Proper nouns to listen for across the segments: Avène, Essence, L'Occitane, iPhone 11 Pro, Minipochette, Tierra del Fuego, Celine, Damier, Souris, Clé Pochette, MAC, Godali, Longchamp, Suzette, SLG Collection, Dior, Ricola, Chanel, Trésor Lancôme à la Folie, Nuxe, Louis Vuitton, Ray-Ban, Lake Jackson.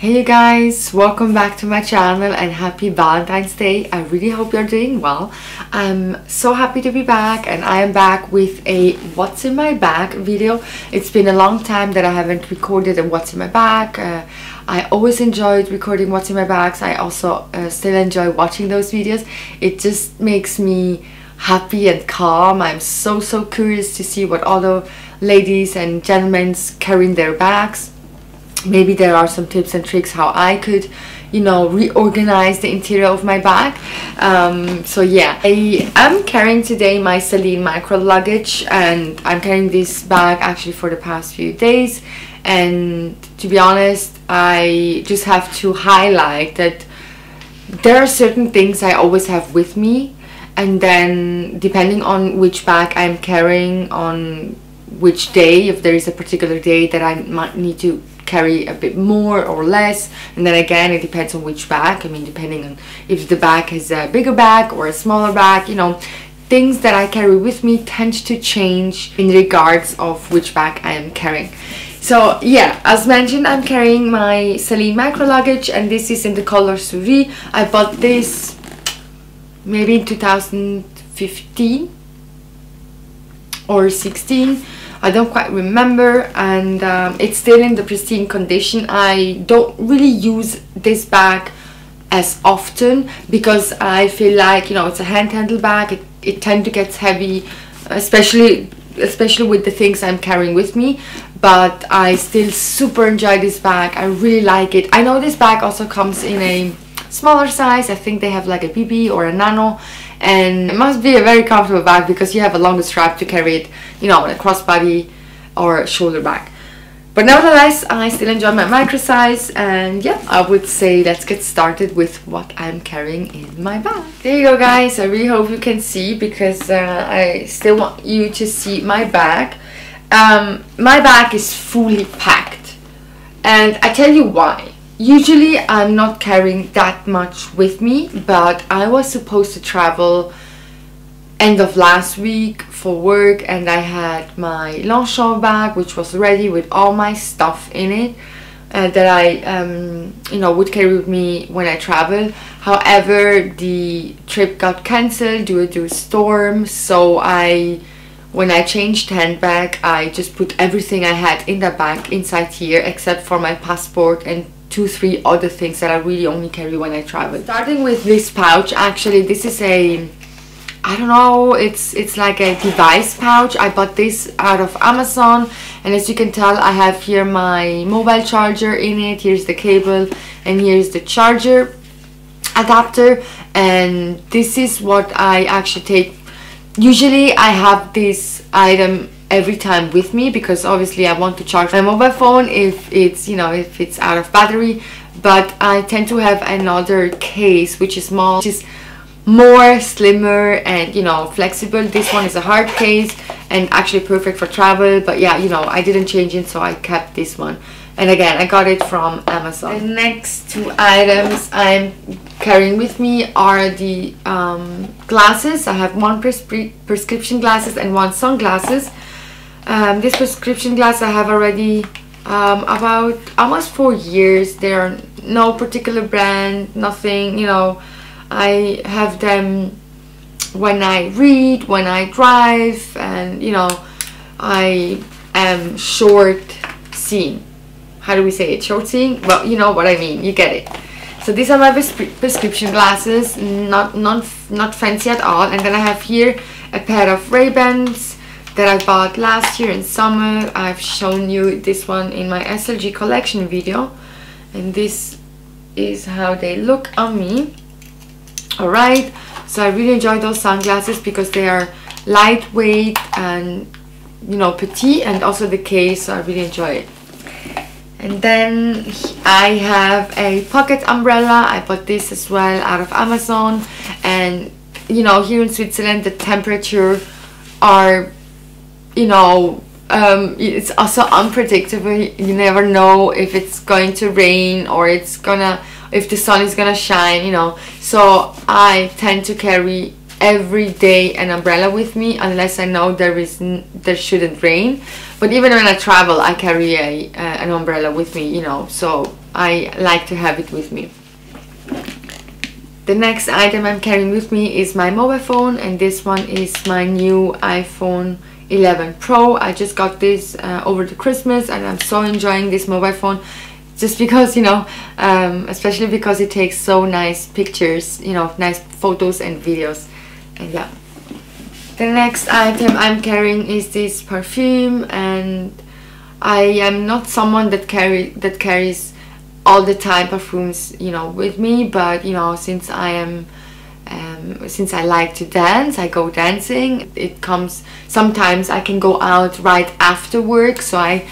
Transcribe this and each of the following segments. Hey you guys, welcome back to my channel and happy Valentine's Day. I really hope you're doing well. I'm so happy to be back, and I am back with a what's in my bag video. It's been a long time that I haven't recorded a what's in my bag. I always enjoyed recording what's in my bags. I also still enjoy watching those videos. It just makes me happy and calm. I'm so curious to see what all the ladies and gentlemen carry in their bags. Maybe there are some tips and tricks how I could, you know, reorganize the interior of my bag. So yeah, I am carrying today my Celine micro luggage, and I'm carrying this bag actually for the past few days. And to be honest, I just have to highlight that there are certain things I always have with me, and then depending on which bag I'm carrying on which day, if there is a particular day that I might need to carry a bit more or less. And then again, it depends on which bag. I mean, depending on if the bag has a bigger bag or a smaller bag, you know, things that I carry with me tend to change in regards of which bag I am carrying. So yeah, as mentioned, I'm carrying my Celine micro luggage, and this is in the color Souris. I bought this maybe in 2015 or 16. I don't quite remember, and it's still in the pristine condition. I don't really use this bag as often because I feel like, you know, it's a hand-handled bag. It tends to get heavy, especially with the things I'm carrying with me. But I still super enjoy this bag. I really like it. I know this bag also comes in a smaller size. I think they have like a BB or a nano. And it must be a very comfortable bag because you have a longer strap to carry it, you know, on a crossbody or a shoulder bag. But nevertheless, I still enjoy my micro size, and yeah, I would say let's get started with what I'm carrying in my bag. There you go guys, I really hope you can see because I still want you to see my bag. My bag is fully packed, and I tell you why. Usually I'm not carrying that much with me, but I was supposed to travel end of last week for work, and I had my Longchamp bag which was ready with all my stuff in it that I you know, would carry with me when I travel. However, the trip got cancelled due to a storm, so when I changed handbag, I just put everything I had in that bag inside here except for my passport and 2-3 other things that I really only carry when I travel. Starting with this pouch, actually this is a, I don't know, it's like a device pouch. I bought this out of Amazon, and as you can tell, I have here my mobile charger in it. Here's the cable, and here's the charger adapter, and this is what I actually take. Usually I have this item every time with me because obviously I want to charge my mobile phone if it's, you know, if it's out of battery. But I tend to have another case which is small, which is more slimmer and, you know, flexible. This one is a hard case and actually perfect for travel, but yeah, you know, I didn't change it, so I kept this one. And again, I got it from Amazon. The next two items I'm carrying with me are the glasses. I have one prescription glasses and one sunglasses. This prescription glass I have already about almost 4 years. There are no particular brand, nothing, you know. I have them when I read, when I drive, and you know, I am short seeing. How do we say it? Short seeing? Well, you know what I mean, you get it. So these are my prescription glasses, not fancy at all. And then I have here a pair of Ray-Bans that I bought last year in summer. I've shown you this one in my SLG collection video, and this is how they look on me. Alright, so I really enjoy those sunglasses because they are lightweight and, you know, petite, and also the case, so I really enjoy it. And then I have a pocket umbrella. I bought this as well out of Amazon, and you know, here in Switzerland the temperature are, you know, it's also unpredictable. You never know if it's going to rain or it's gonna, if the sun is gonna shine, you know. So I tend to carry every day an umbrella with me unless I know there shouldn't rain. But even when I travel, I carry an umbrella with me, you know. So I like to have it with me. The next item I'm carrying with me is my mobile phone, and this one is my new iPhone 11 Pro. I just got this over the Christmas, and I'm so enjoying this mobile phone just because, you know, especially because it takes so nice pictures, you know, nice photos and videos. And yeah, the next item I'm carrying is this perfume, and I am not someone that carries all the time perfumes, you know, with me, but you know, since I like to dance, I go dancing. It comes sometimes I can go out right after work, so I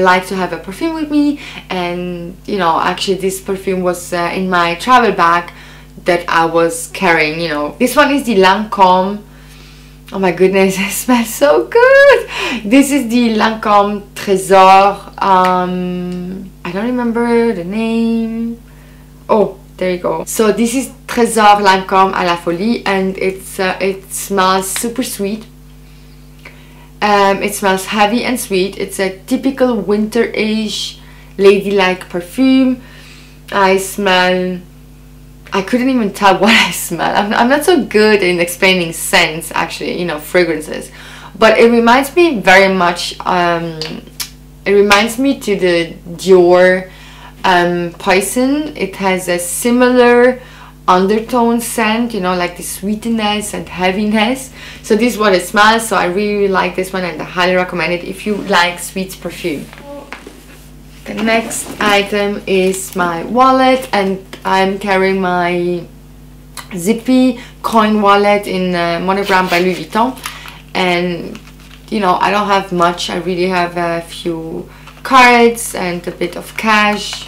like to have a perfume with me. And you know, actually this perfume was in my travel bag that I was carrying, you know. This one is the Lancôme. Oh my goodness, it smells so good. This is the Lancôme Trésor. I don't remember the name. Oh, there you go. So this is Trésor Lancôme à la Folie, and it's it smells super sweet. It smells heavy and sweet. It's a typical winter-ish ladylike perfume. I couldn't even tell what I smell. I'm not so good in explaining scents, actually, you know, fragrances. But it reminds me very much, it reminds me to the Dior Poison. It has a similar undertone scent, you know, like the sweetness and heaviness. So this is what it smells, so I really like this one, and I highly recommend it if you like sweet perfume. The next item is my wallet, and I'm carrying my zippy coin wallet in monogram by Louis Vuitton. And you know, I don't have much. I really have a few cards and a bit of cash,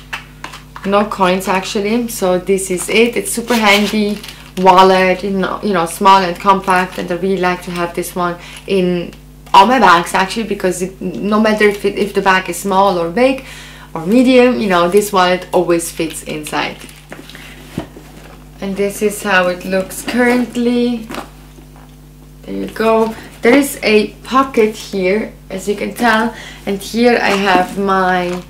no coins actually. So this is it. It's super handy wallet, you know, small and compact, and I really like to have this one in all my bags actually, because it, no matter if the bag is small or big or medium, you know, this wallet always fits inside. And this is how it looks currently. There you go. There is a pocket here, as you can tell, and here I have my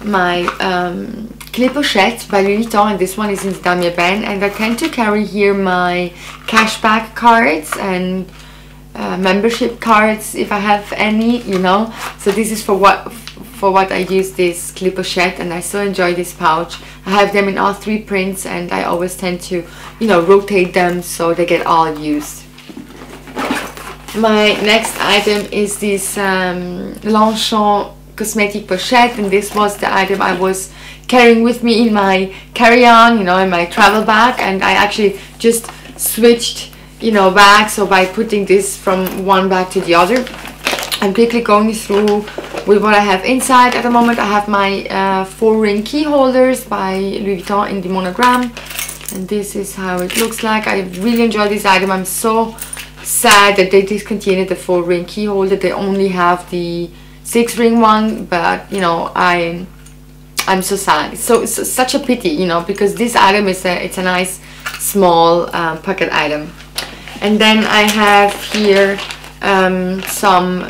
Clé Pochette by Louis Vuitton, and this one is in Avène, and I tend to carry here my cashback cards and membership cards if I have any, you know. So this is for what I use this Clé Pochette, and I still enjoy this pouch. I have them in all three prints, and I always tend to, you know, rotate them so they get all used. My next item is this Longchamp cosmetic pochette, and this was the item I was carrying with me in my carry-on, you know, in my travel bag. And I actually just switched, you know, bags, so by putting this from one bag to the other. I'm quickly going through with what I have inside at the moment. I have my 4-ring key holders by Louis Vuitton in the monogram, and this is how it looks like. I really enjoy this item. I'm so sad that they discontinued the 4-ring key holder. They only have the 6-ring one, but you know, I'm so sad. So such a pity, you know, because this item is it's a nice small pocket item. And then I have here some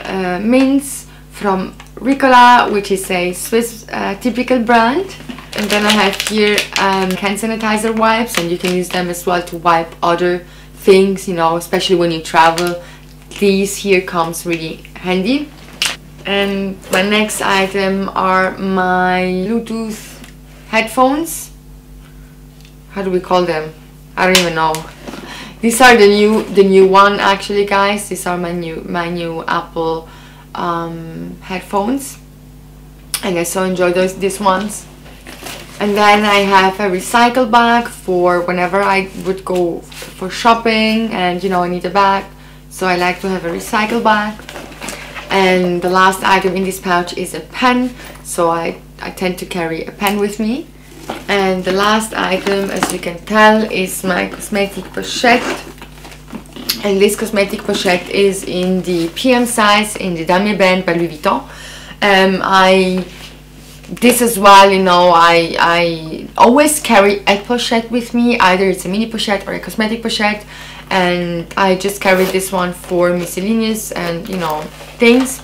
mints from Ricola, which is a Swiss typical brand. And then I have here hand sanitizer wipes, and you can use them as well to wipe other things, you know, especially when you travel. These here comes really handy. And my next item are my Bluetooth headphones. How do we call them? I don't even know. These are the new one actually, guys. These are my new Apple headphones, and I so enjoy these ones. And then I have a recycle bag for whenever I would go for shopping, and you know, I need a bag, so I like to have a recycle bag. And the last item in this pouch is a pen, so I tend to carry a pen with me. And the last item, as you can tell, is my cosmetic pochette, and this cosmetic pochette is in the PM size in the Damier Band by Louis Vuitton. This as well, you know, I always carry a pochette with me, either it's a mini pochette or a cosmetic pochette, and I just carry this one for miscellaneous and, you know, things.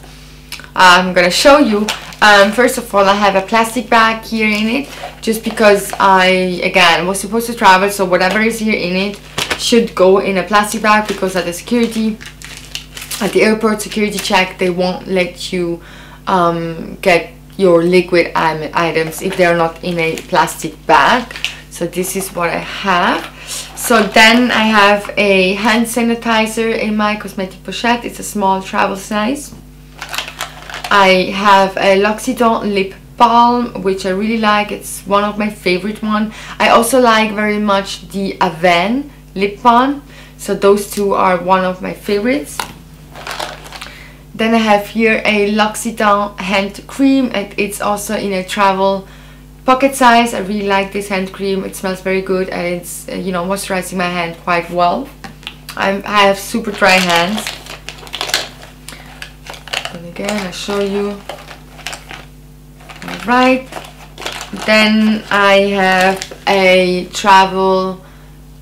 I'm gonna show you First of all, I have a plastic bag here in it, just because I, again, was supposed to travel, so whatever is here in it should go in a plastic bag, because at the security, at the airport security check, they won't let you get your liquid items if they're not in a plastic bag. So this is what I have. So then I have a hand sanitizer in my cosmetic pochette. It's a small travel size. I have a L'Occitane lip balm, which I really like. It's one of my favorite ones. I also like very much the Avène lip balm. So those two are one of my favorites. Then I have here a L'Occitane hand cream, and it's also in a travel pocket size. I really like this hand cream. It smells very good, and it's, you know, moisturizing my hand quite well. I have super dry hands. And again, I'll show you. Alright. Then I have a travel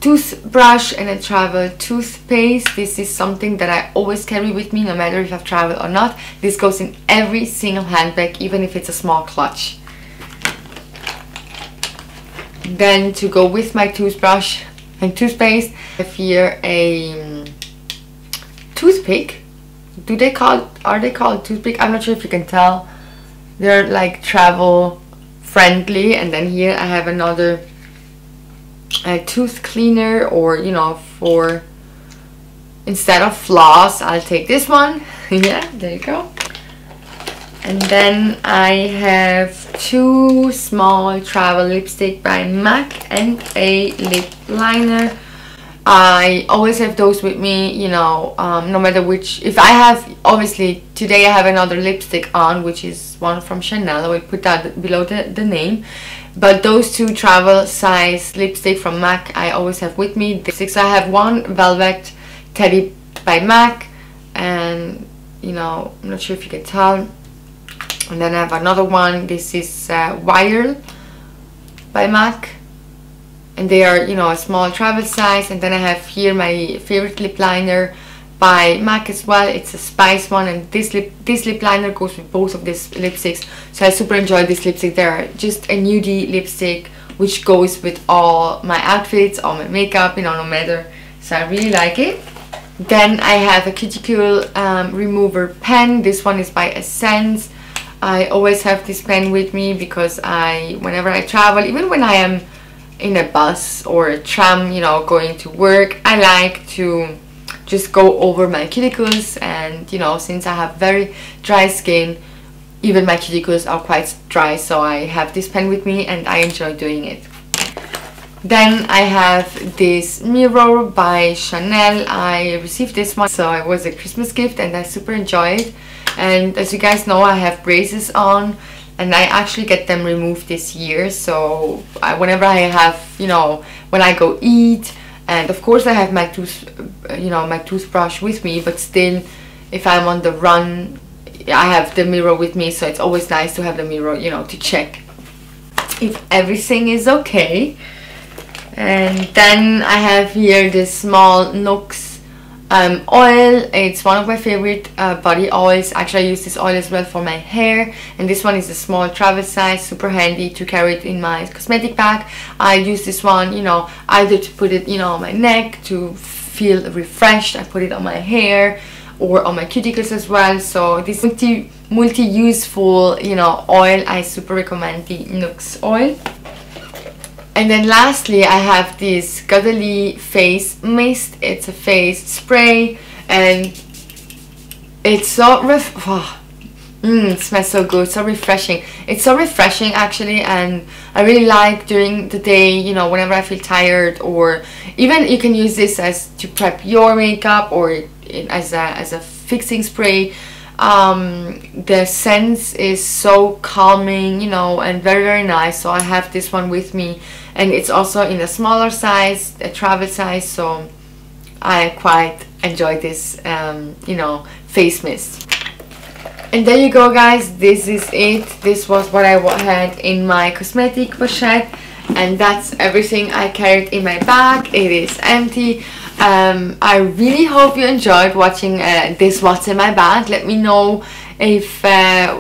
toothbrush and a travel toothpaste. This is something that I always carry with me, no matter if I've traveled or not. This goes in every single handbag, even if it's a small clutch. Then to go with my toothbrush and toothpaste, I have here a toothpick. Are they called toothpick? I'm not sure if you can tell. They're like travel friendly. And then here I have another a tooth cleaner, or, you know, for instead of floss, I'll take this one. Yeah, there you go. And then I have two small travel lipstick by MAC and a lip liner. I always have those with me, you know, no matter which. If I have, obviously, today I have another lipstick on, which is one from Chanel. I will put that below the name. But those two travel size lipstick from MAC I always have with me. So I have one Velvet Teddy by MAC, and, you know, I'm not sure if you can tell. And then I have another one. This is Wire by MAC. And they are, you know, a small travel size. And then I have here my favorite lip liner by MAC as well. It's a Spice one, and this lip liner goes with both of these lipsticks. So I super enjoy this lipstick. They're just a nudie lipstick, which goes with all my outfits, all my makeup, you know, no matter. So I really like it. Then I have a cuticle remover pen. This one is by Essence. I always have this pen with me, because whenever I travel, even when I am in a bus or a tram, you know, going to work, I like to just go over my cuticles. And, you know, since I have very dry skin, even my cuticles are quite dry, so I have this pen with me and I enjoy doing it. Then I have this mirror by Chanel. I received this one, so it was a Christmas gift, and I super enjoy it. And as you guys know, I have braces on, and I actually get them removed this year. So whenever I have, you know, when I go eat, and of course I have my toothbrush with me, but still, if I'm on the run, I have the mirror with me. So it's always nice to have the mirror, you know, to check if everything is okay. And then I have here this small Nuxe oil. It's one of my favorite body oils. Actually, I use this oil as well for my hair, and this one is a small travel size, super handy to carry it in my cosmetic bag. I use this one, you know, either to put it, you know, on my neck to feel refreshed. I put it on my hair or on my cuticles as well. So this multi-useful, you know, oil, I super recommend the Nuxe oil. And then lastly, I have this Godali face mist. It's a face spray, and it's so it smells so good, so refreshing. It's so refreshing, actually, and I really like during the day, you know, whenever I feel tired, or even you can use this as to prep your makeup, or as a fixing spray. The scent is so calming, you know, and very, very nice. So I have this one with me, and it's also in a smaller size, a travel size, so I quite enjoy this you know, face mist. And there you go, guys, this is it. This was what I had in my cosmetic pochette, and that's everything I carried in my bag. It is empty. I really hope you enjoyed watching this What's in My Bag. Let me know if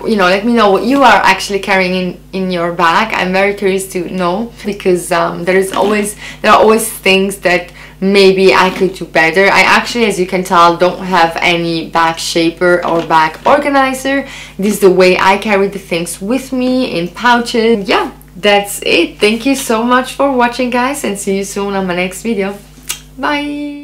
you know, let me know what you are actually carrying in your bag. I'm very curious to know, because there are always things that maybe I could do better. I actually, as you can tell, don't have any bag shaper or bag organizer. This is the way I carry the things with me in pouches. Yeah, that's it. Thank you so much for watching, guys, and see you soon on my next video. Bye.